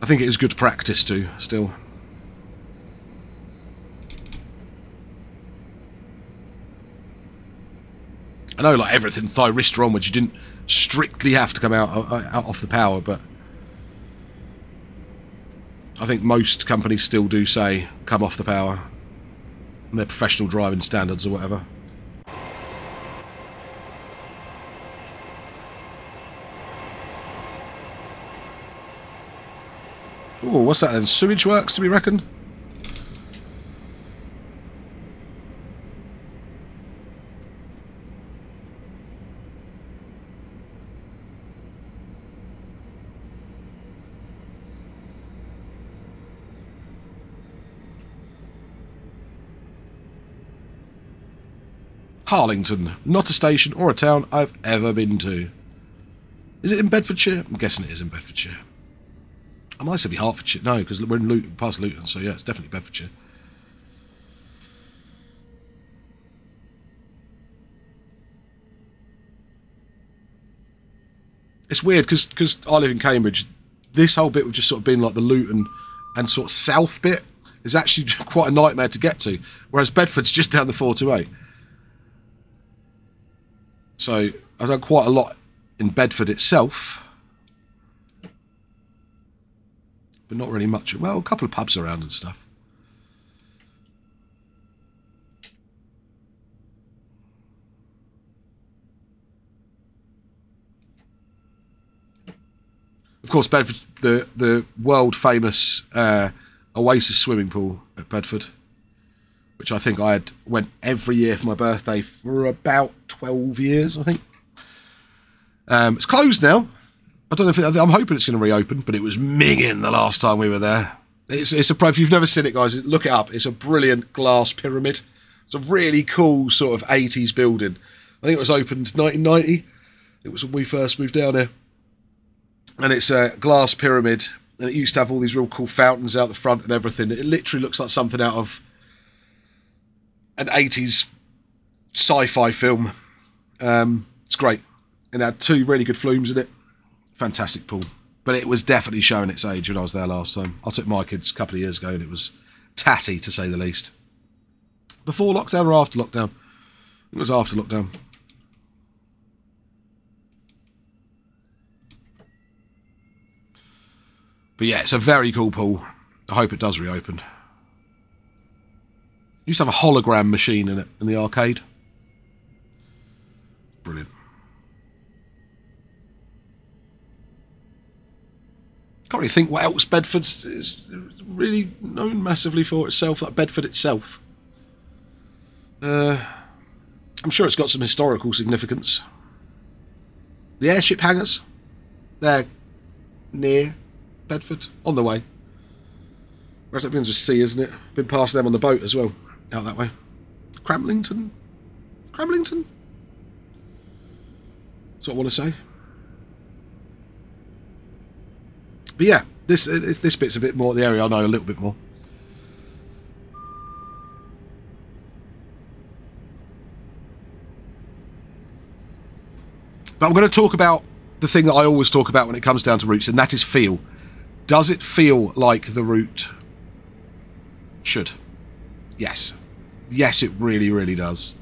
I think it is good practice to still. I know, like, everything thyristor onwards, you didn't strictly have to come out off the power, but I think most companies still do say come off the power and their professional driving standards or whatever. Oh, what's that then? Sewage works to be reckoned? Harlington, not a station or a town I've ever been to. Is it in Bedfordshire? I'm guessing it is in Bedfordshire. I might say be Hertfordshire. No, because we're in Luton, past Luton, so yeah, it's definitely Bedfordshire. It's weird because I live in Cambridge. This whole bit would just sort of been like the Luton and sort of south bit is actually quite a nightmare to get to, whereas Bedford's just down the 428. So I've done quite a lot in Bedford itself, but not really much. Well, a couple of pubs around and stuff. Of course, Bedford, the world famous Oasis swimming pool at Bedford, which I think I had went every year for my birthday for about 12 years, I think. It's closed now. I don't know if I'm hoping it's going to reopen, but it was minging the last time we were there. It's a, if you've never seen it, guys, look it up. It's a brilliant glass pyramid. It's a really cool sort of 80s building. I think it was opened 1990. It was when we first moved down here. And it's a glass pyramid, and it used to have all these real cool fountains out the front and everything. It literally looks like something out of an 80s sci-fi film. It's great. And it had two really good flumes in it. Fantastic pool. But it was definitely showing its age when I was there last time. I took my kids a couple of years ago and it was tatty, to say the least. Before lockdown or after lockdown? It was after lockdown. But yeah, it's a very cool pool. I hope it does reopen. Used to have a hologram machine in it, in the arcade. Brilliant. Can't really think what else Bedford is really known massively for itself, like Bedford itself. I'm sure it's got some historical significance. The airship hangars, they're near Bedford, on the way. Whereas that begins with C, isn't it? Been past them on the boat as well. Out that way. Cramlington? Cramlington? That's what I want to say. But yeah, this bit's a bit more, the area I know a little bit more. But I'm going to talk about the thing that I always talk about when it comes down to routes, and that is feel. Does it feel like the route should? Yes. Yes, it really, really does.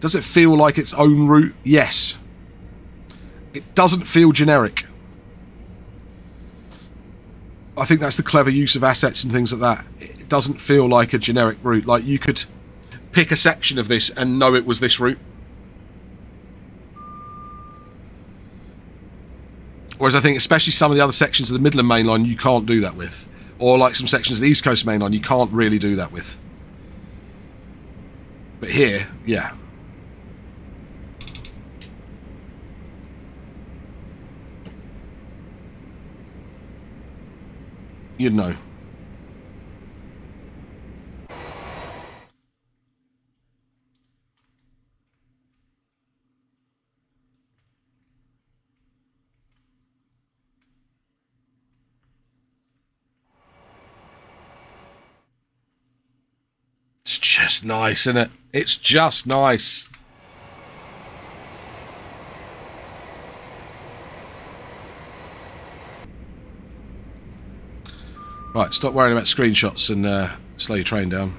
Does it feel like its own route? Yes. It doesn't feel generic. I think that's the clever use of assets and things like that. It doesn't feel like a generic route. Like, you could pick a section of this and know it was this route. Whereas I think especially some of the other sections of the Midland Mainline you can't do that with. Or like some sections of the East Coast Mainline you can't really do that with. But here, yeah. You'd know. It's just nice, isn't it? It's just nice. Right, stop worrying about screenshots and slow your train down.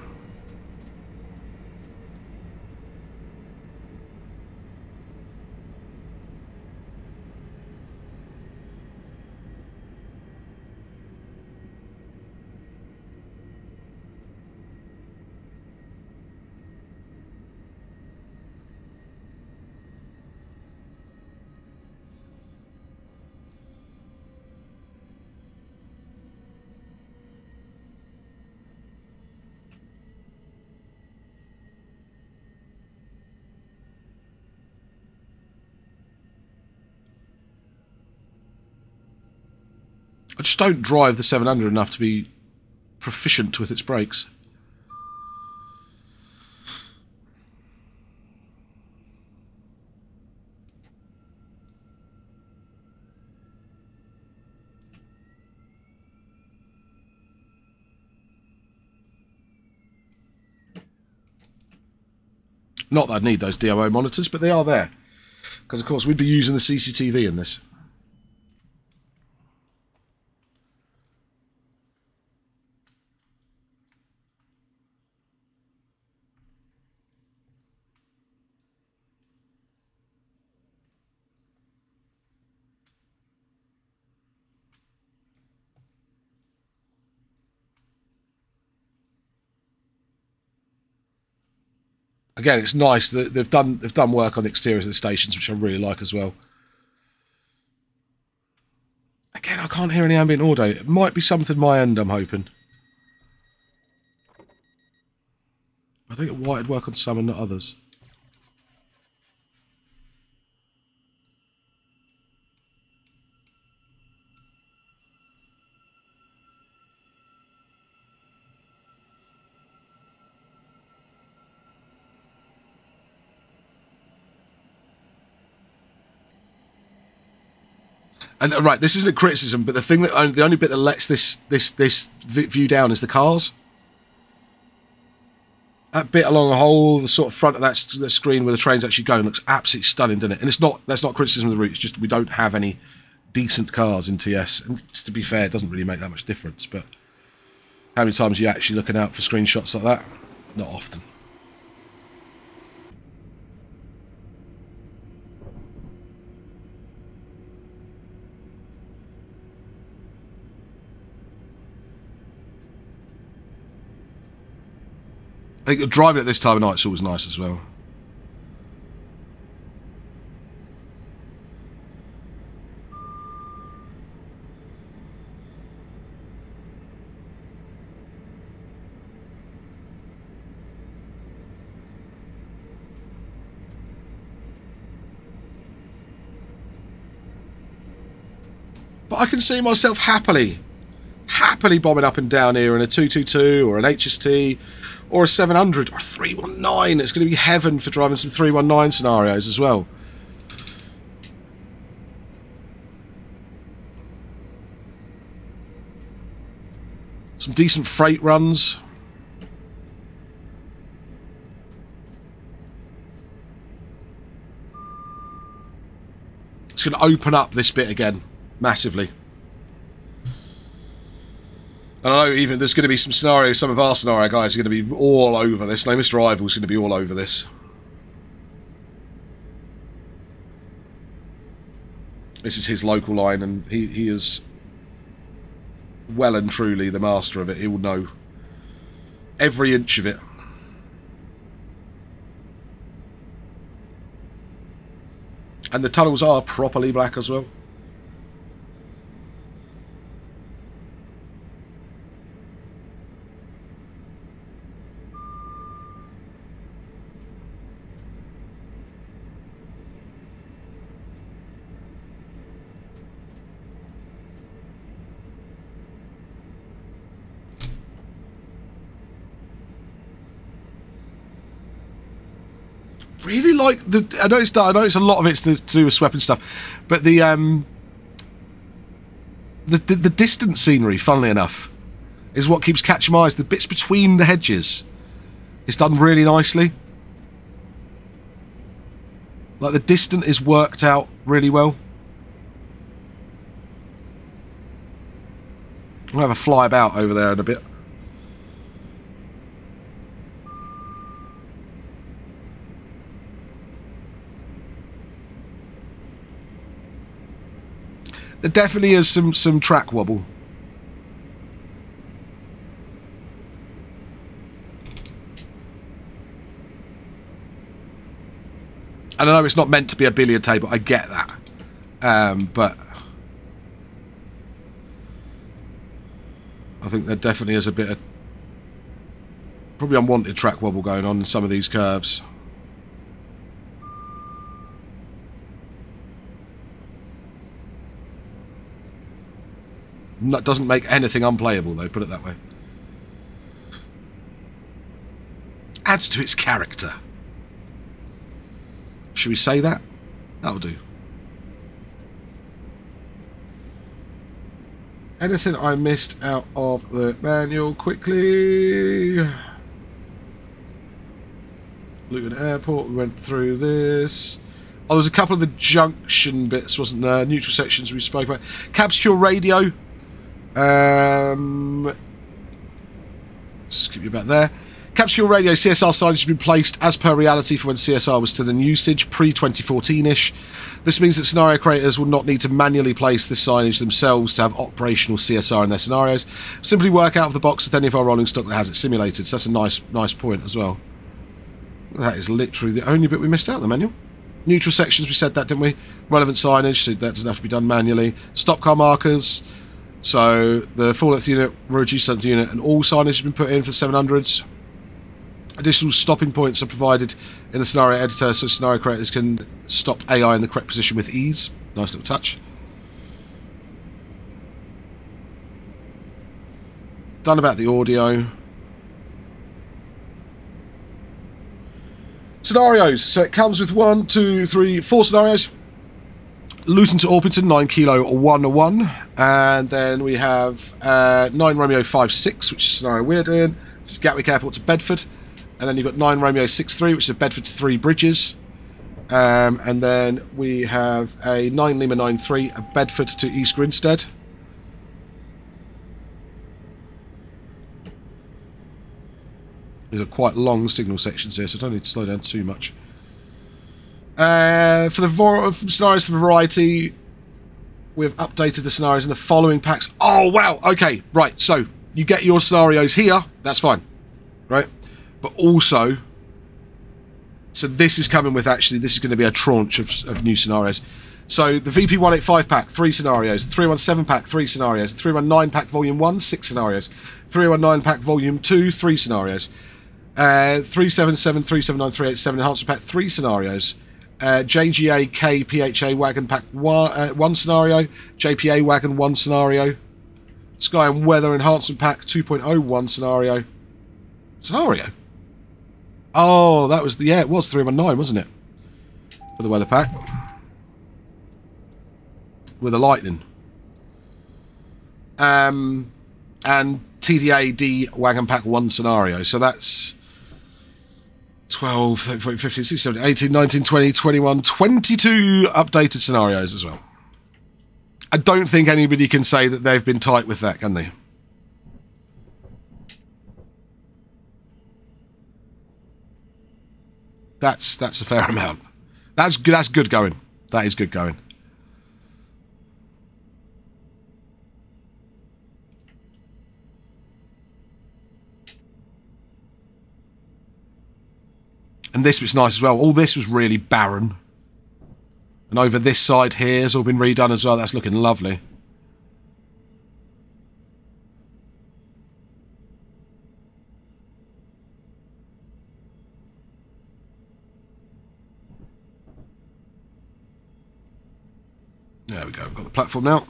I just don't drive the 700 enough to be proficient with its brakes. Not that I need those DOO monitors, but they are there. Because, of course, we'd be using the CCTV in this. Again, it's nice that they've done work on the exteriors of the stations, which I really like as well. Again, I can't hear any ambient audio. It might be something my end, I'm hoping. I think it would work on some and not others. And right, this isn't a criticism, but the thing that the only bit that lets this view down is the cars. That bit along the whole the sort of front of that screen where the train's actually going looks absolutely stunning, doesn't it? And it's not, that's not criticism of the route. It's just we don't have any decent cars in TS, and just to be fair, it doesn't really make that much difference. But how many times are you actually looking out for screenshots like that? Not often. I think driving at this time of night is always nice as well. But I can see myself happily bombing up and down here in a 222 or an HST or a 700 or a 319. It's going to be heaven for driving some 319 scenarios as well. Some decent freight runs. It's going to open up this bit again massively. And I know even there's going to be some scenarios, some of our scenario guys are going to be all over this. No, Mr. Ival's going to be all over this. This is his local line, and he is well and truly the master of it. He will know every inch of it. And the tunnels are properly black as well. Really like the. I know it's a lot of it's to do with SWEP and stuff, but the distant scenery, funnily enough, is what keeps catching my eyes. The bits between the hedges, it's done really nicely. Like the distant is worked out really well. I'm gonna have a fly about over there in a bit. There definitely is some track wobble. And I know it's not meant to be a billiard table, I get that. But I think there definitely is a bit of probably unwanted track wobble going on in some of these curves. That doesn't make anything unplayable, though, put it that way. Adds to its character. Should we say that? That'll do. Anything I missed out of the manual quickly? Luton Airport, we went through this. Oh, there's a couple of the junction bits, wasn't there? Neutral sections we spoke about. Cabsecure radio. Just keep you back there. Capsule radio CSR signage has been placed as per reality for when CSR was still in usage, pre-2014-ish. This means that scenario creators will not need to manually place this signage themselves to have operational CSR in their scenarios. Simply work out of the box with any of our rolling stock that has it simulated. So that's a nice point as well. That is literally the only bit we missed out of the manual. Neutral sections, we said that, didn't we? Relevant signage, so that doesn't have to be done manually. Stop car markers. So the 4th unit, reduced center unit, and all signage has been put in for 700s. Additional stopping points are provided in the scenario editor, so scenario creators can stop AI in the correct position with ease. Nice little touch. Done about the audio. Scenarios. So it comes with 4 scenarios. Luton to Orpington, 9 kilo 1-1, and then we have 9 Romeo 5-6, which is a scenario we're doing, which is Gatwick Airport to Bedford, and then you've got 9 Romeo 6-3, which is Bedford to 3 Bridges, and then we have a 9 Lima 9-3, a Bedford to East Grinstead. These are quite long signal sections here, so I don't need to slow down too much. For the scenarios for variety, we've updated the scenarios in the following packs. Oh, wow. Okay, right. So you get your scenarios here. That's fine, right? But also, so this is coming with, actually, this is going to be a tranche of new scenarios. So the VP185 pack, 3 scenarios. 317 pack, 3 scenarios. 319 pack, volume 1, 6 scenarios. 319 pack, volume 2, 3 scenarios. 377, 379, 387, enhancement pack, 3 scenarios. JGA K PHA wagon pack 1 scenario, JPA wagon 1 scenario, Sky and Weather enhancement pack 2.01 scenario. Oh, that was the, yeah, it was 319, wasn't it? For the weather pack with the lightning. And TDA D wagon pack 1 scenario. So that's 12, 13, 14, 15, 16, 17, 18, 19, 20, 21, 22 updated scenarios as well. I don't think anybody can say that they've been tight with that, can they? That's a fair amount. That's good going. That is good going. And this was nice as well. All this was really barren. And over this side here has all been redone as well. That's looking lovely. There we go. We've got the platform now.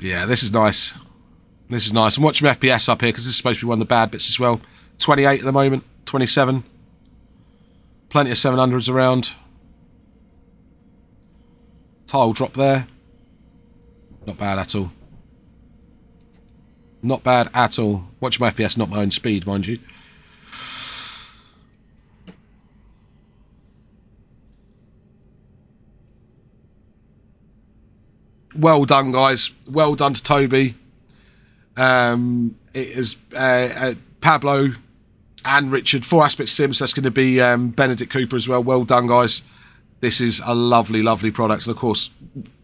Yeah, this is nice. This is nice. I'm watching my FPS up here because this is supposed to be one of the bad bits as well. 28 at the moment, 27. Plenty of 700s around. Tile drop there. Not bad at all. Not bad at all. Watching my FPS, not my own speed, mind you. Well done, guys. Well done to Toby. It is Pablo and Richard. 4 Aspect Sims. That's going to be Benedict Cooper as well. Well done, guys. This is a lovely, lovely product. And, of course,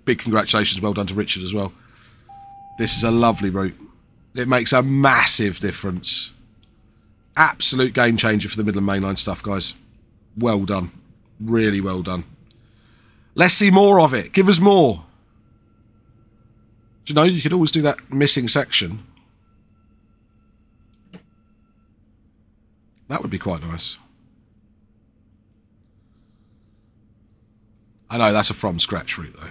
big congratulations. Well done to Richard as well. This is a lovely route. It makes a massive difference. Absolute game changer for the Midland Mainline stuff, guys. Well done. Really well done. Let's see more of it. Give us more. Do you know, you could always do that missing section. That would be quite nice. I know, that's a from scratch route, though.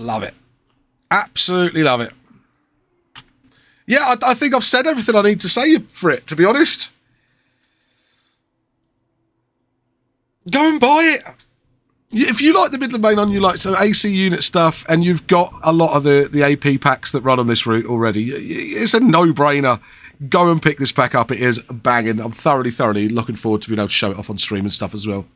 Love it. Absolutely love it. Yeah, I think I've said everything I need to say for it, to be honest. Go and buy it. If you like the Midland Mainline, you like some AC unit stuff, and you've got a lot of the AP packs that run on this route already, it's a no-brainer. Go and pick this pack up. It is banging. I'm thoroughly, thoroughly looking forward to being able to show it off on stream and stuff as well.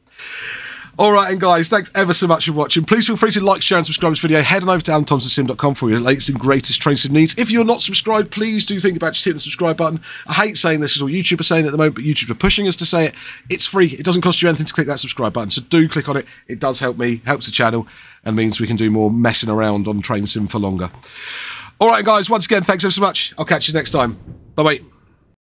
Alright, and guys, thanks ever so much for watching. Please feel free to like, share and subscribe to this video. Head on over to alanthomsonsim.com for your latest and greatest train sim needs. If you're not subscribed, please do think about just hitting the subscribe button. I hate saying this because all YouTube are saying it at the moment, but YouTube are pushing us to say it. It's free. It doesn't cost you anything to click that subscribe button, so do click on it. It does help me, helps the channel, and means we can do more messing around on train sim for longer. Alright, guys, once again, thanks ever so much. I'll catch you next time. Bye-bye.